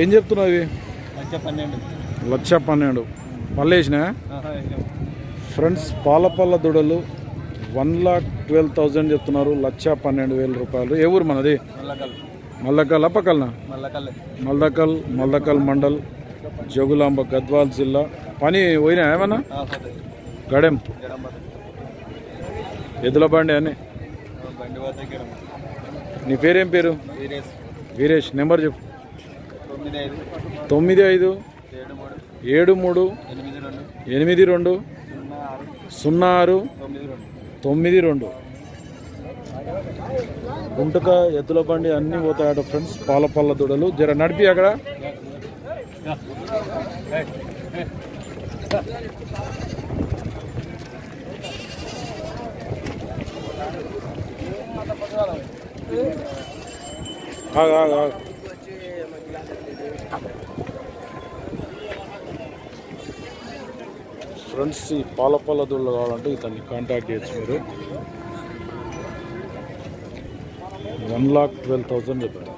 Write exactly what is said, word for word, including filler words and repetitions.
ఏం చెప్తున్నావు ఇది లక్ష పన్నెండు మల్లేసిన ఫ్రెండ్స్ పాలపల్ల దొడలు एक लाख बारह हज़ार చెప్తున్నారు లక్ష పన్నెండు వేల రూపాయలు ఏ ఊరు మనది మల్లకల్ మల్లకల్ అపకల్నా మల్లకల్ మల్లకల్ మల్లకల్ మండల్ జోగులాంబ గద్వాల్ జిల్లా పని పోయినా ఏమన్నా గడెం ఎదుల బండి అని నీ పేరేం పేరు వీరేష్ వీరేష్ నెంబర్ చెప్పు తొమ్మిది ఐదు తొమ్మిది ఐదు ఏడు మూడు ఎనిమిది రెండు సున్నా ఆరు తొమ్మిది రెండు. గుంటక ఎద్దుల బండి అన్నీ పోతాయట ఫ్రెండ్స్ పాలపల్ల దొడలు జర నడిపి అక్కడ आग आग आग फ्रेंड्स पालपल्ल दुल्ला कावालंटे इतनी कांटाक्ट चेयचु वन लाख ट्वेल्व थाउजेंड